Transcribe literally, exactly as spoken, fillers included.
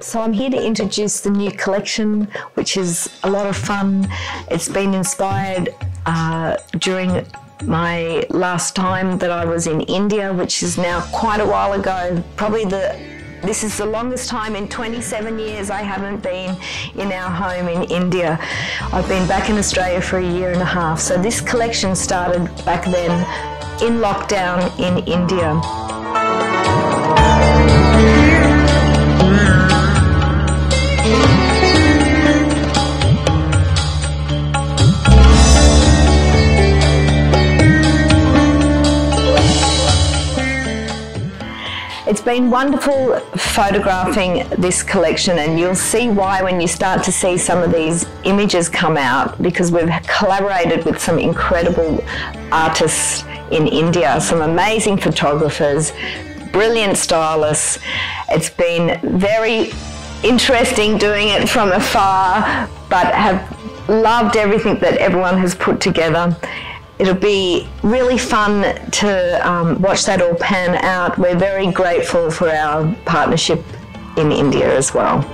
So I'm here to introduce the new collection, which is a lot of fun. It's been inspired uh, during my last time that I was in India, which is now quite a while ago. Probably the this is the longest time in twenty-seven years I haven't been in our home in India. I've been back in Australia for a year and a half. So this collection started back then in lockdown in India. It's been wonderful photographing this collection, and you'll see why when you start to see some of these images come out, because we've collaborated with some incredible artists in India, some amazing photographers, brilliant stylists. It's been very interesting doing it from afar, but have loved everything that everyone has put together. It'll be really fun to um, watch that all pan out. We're very grateful for our partnership in India as well.